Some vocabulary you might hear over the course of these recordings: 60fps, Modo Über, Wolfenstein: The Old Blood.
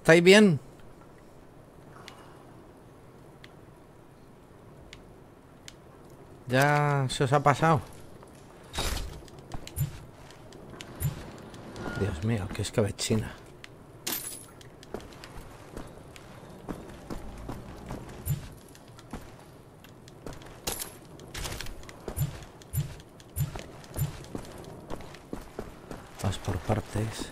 ¿Estáis bien? Ya se os ha pasado. Dios mío, qué escabechina. Vas por partes.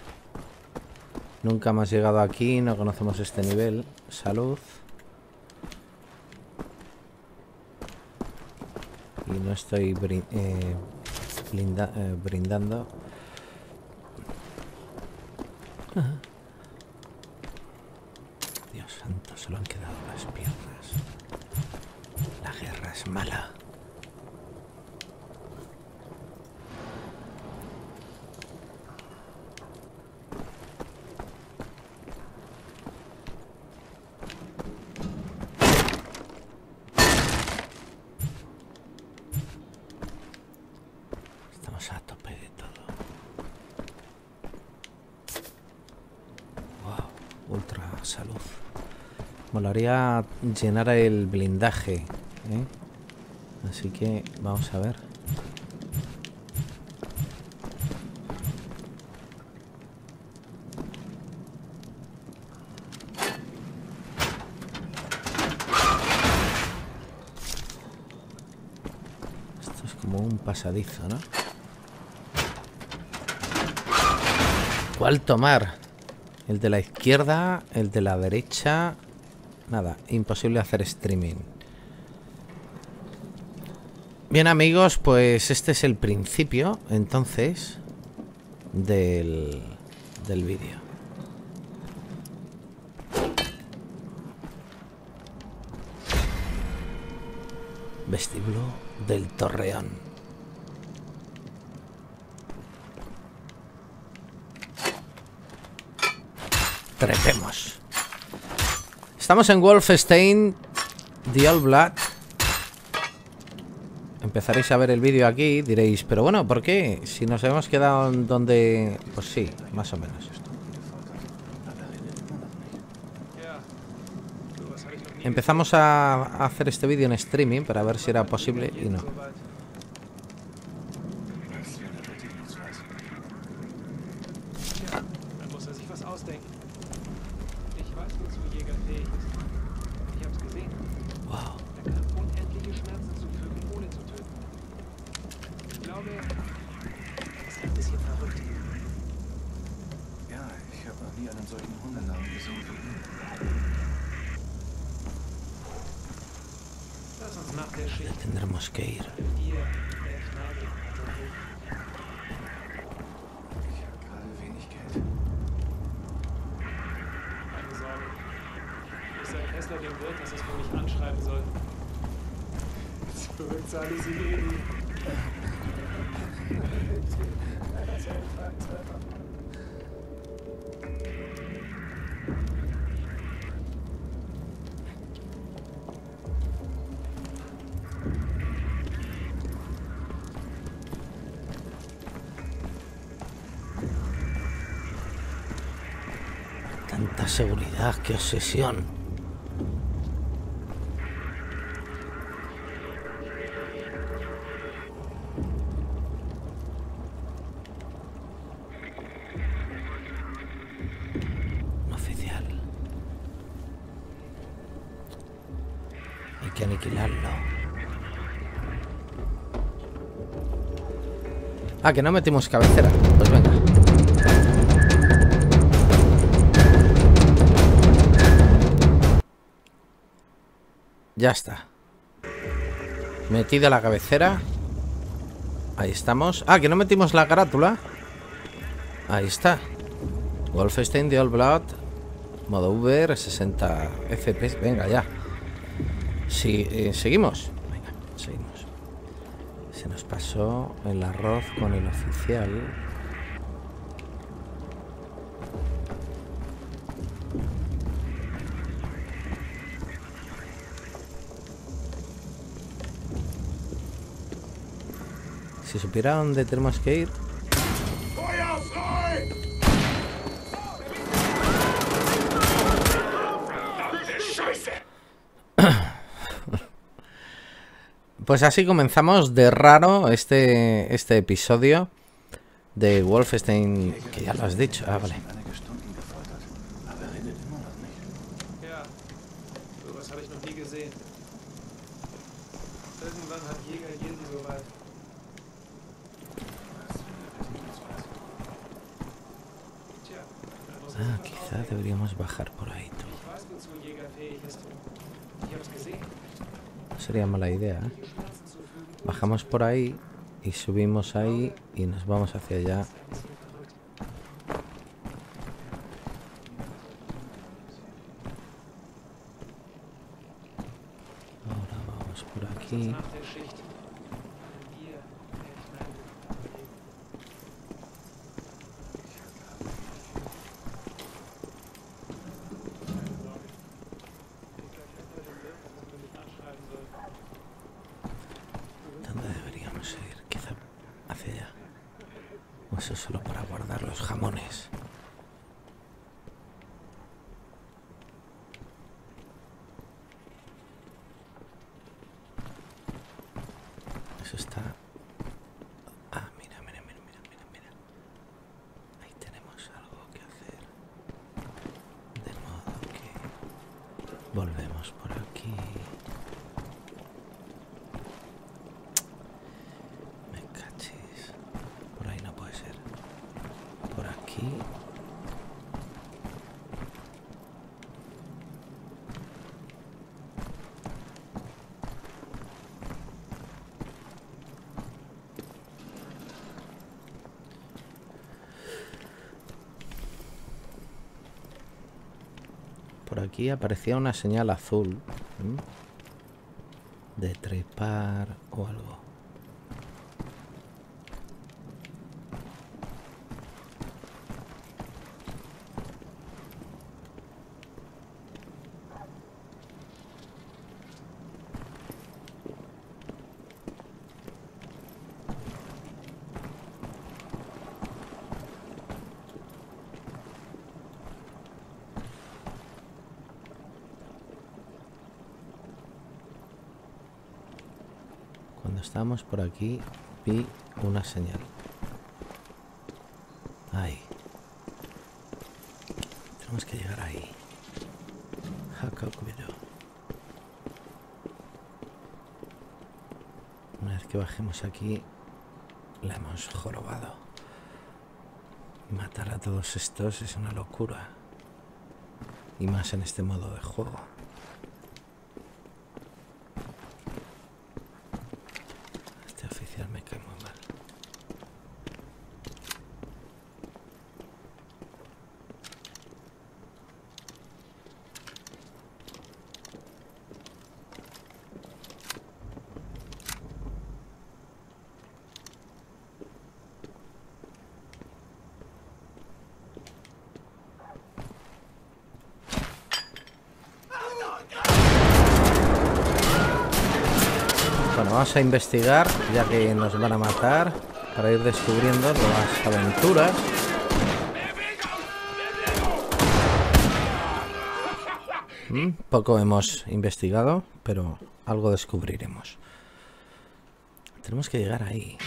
Nunca más llegado aquí, no conocemos este nivel. Salud. Y no estoy brindando. Dios santo, se lo han quedado las piernas. La guerra es mala. Molaría llenar el blindaje, ¿eh? Así que vamos a ver. Esto es como un pasadizo, ¿no? ¿Cuál tomar? El de la izquierda, el de la derecha. Nada, imposible hacer streaming. Bien, amigos, pues este es el principio, entonces, del vídeo. Vestíbulo del Torreón. Trepemos. Estamos en Wolfenstein: The Old Blood. Empezaréis a ver el vídeo aquí, diréis, pero bueno, ¿por qué? Si nos hemos quedado en donde... Pues sí, más o menos. Empezamos a hacer este vídeo en streaming para ver si era posible y no. Tendremos que ir. Tanta seguridad, qué obsesión. Un oficial. Hay que aniquilarlo. Ah, que no metimos cabecera. Pues venga. Ya está. Metida la cabecera. Ahí estamos. Ah, que no metimos la carátula. Ahí está. Wolfenstein: The Old Blood. Modo Über, 60 FPS. Venga, ya. Sí, seguimos. Venga, seguimos. Se nos pasó el arroz con el oficial. Si supiera dónde tenemos que ir. Pues así comenzamos de raro este episodio de Wolfenstein, que ya lo has dicho. Ah, vale. Ah, quizá deberíamos bajar por ahí. No sería mala idea, ¿eh? Bajamos por ahí y subimos ahí y nos vamos hacia allá. Ahora vamos por aquí. Eso es solo para guardar los jamones. Eso está... Ah, mira. Ahí tenemos algo que hacer. De modo que... Volvemos por aquí. Por aquí aparecía una señal azul, de trepar o algo. Cuando estábamos por aquí, vi una señal. Ahí. Tenemos que llegar ahí. Una vez que bajemos aquí, la hemos jorobado. Matar a todos estos es una locura. Y más en este modo de juego. Bueno, vamos a investigar, ya que nos van a matar, para ir descubriendo las aventuras. Poco hemos investigado, pero algo descubriremos. Tenemos que llegar ahí.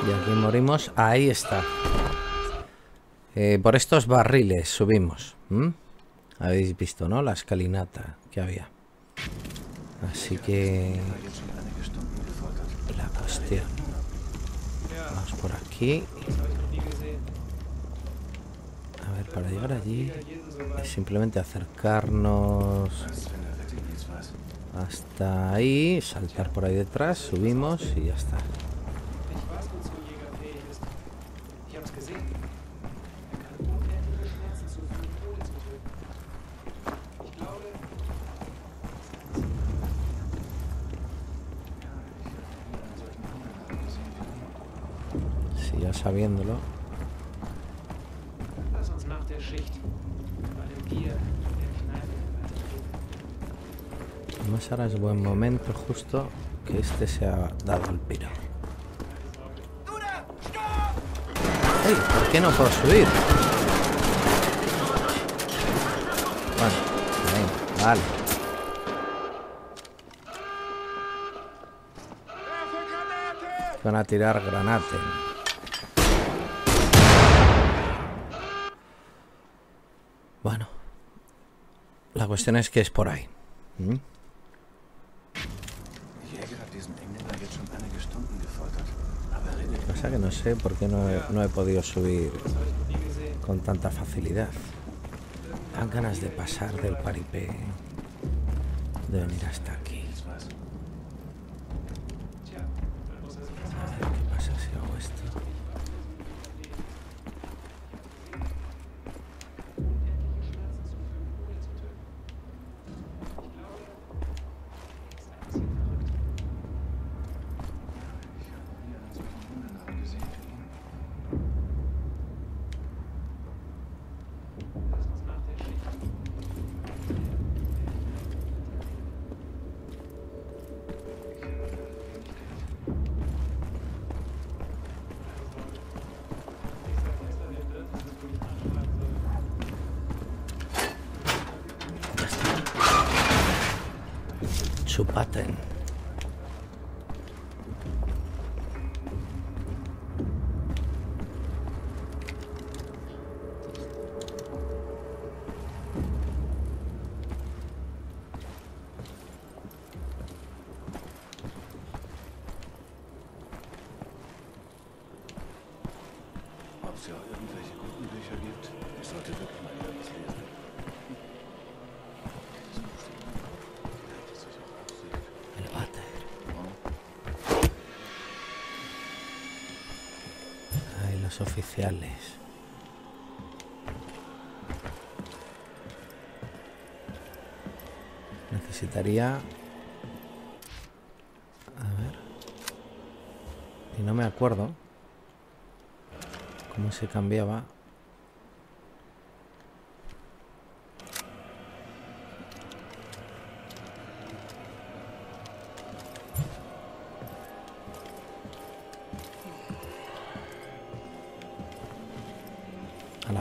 Y aquí morimos. Ahí está. Por estos barriles subimos. Habéis visto, ¿no? La escalinata que había. Así que... La cuestión. Vamos por aquí. A ver, para llegar allí es simplemente acercarnos hasta ahí, saltar por ahí detrás, subimos y ya está. sabiéndolo. Lass uns nach der Schicht bei dem Gier in der Kneipe. Además ahora es buen momento justo que este se ha dado el piro. Hey, ¿por qué no puedo subir? Bueno, ahí, vale. Van a tirar granate. Bueno, la cuestión es que es por ahí. ¿Mm? O sea que no sé por qué no he podido subir con tanta facilidad. Dan ganas de pasar del paripé, de venir hasta aquí. A ver qué pasa si hago esto. Paten. Ob es ja irgendwelche guten Bücher gibt, ich sollte wirklich mal wieder was lesen. Oficiales. Necesitaría, a ver, y no me acuerdo cómo se cambiaba.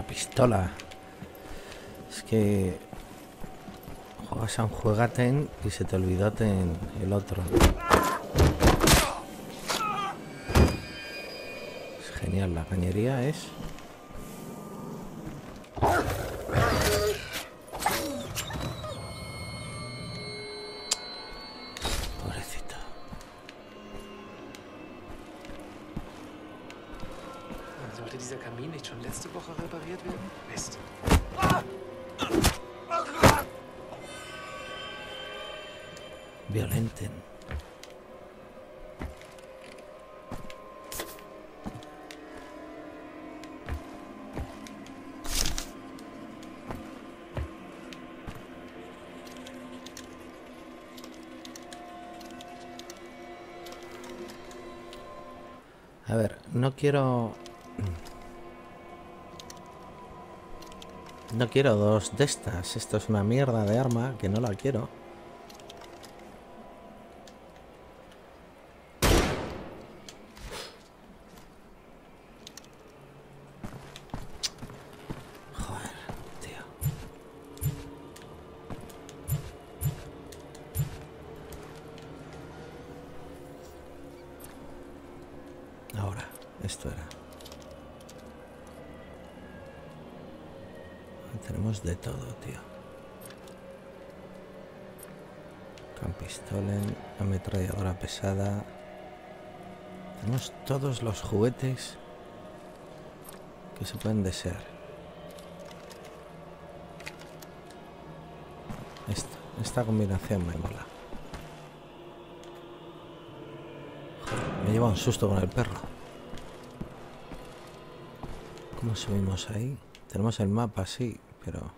Pistola. Es que juegas a un juegaten y se te olvidó el otro. Es genial, la cañería es. A ver, no quiero dos de estas. Esto es una mierda de arma que no la quiero. Pesada. Tenemos todos los juguetes que se pueden desear. Esta combinación me mola. Joder, me lleva un susto con el perro. ¿Cómo subimos ahí? Tenemos el mapa, sí, pero...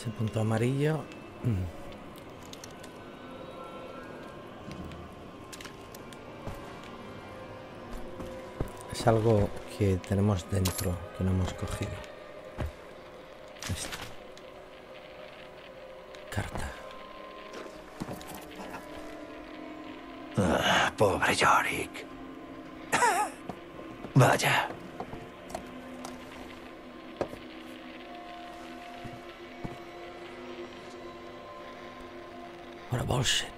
Ese punto amarillo. Es algo que tenemos dentro, que no hemos cogido. Esto. Carta. Ah, pobre Yorick. Vaya. What a bullshit.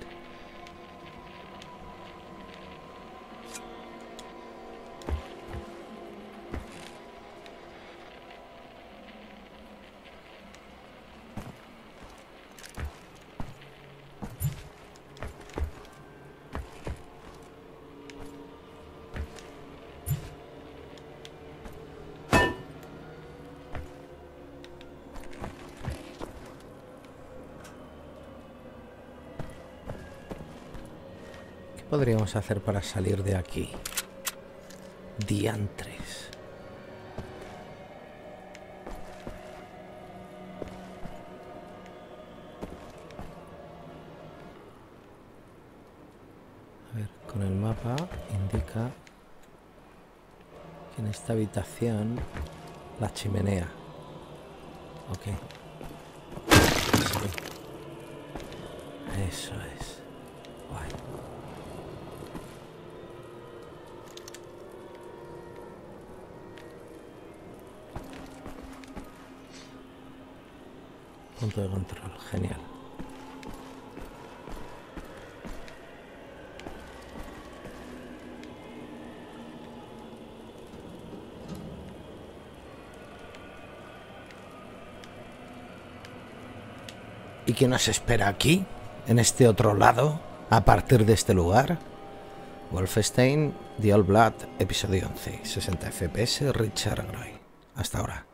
¿Qué podríamos hacer para salir de aquí? Diantres. A ver, con el mapa indica que en esta habitación la chimenea. Ok. Sí. Eso es. Guay. Punto de control, genial. ¿Y qué nos espera aquí? En este otro lado, a partir de este lugar. Wolfenstein: The Old Blood, episodio 11, 60 FPS, RichardGroy. Hasta ahora.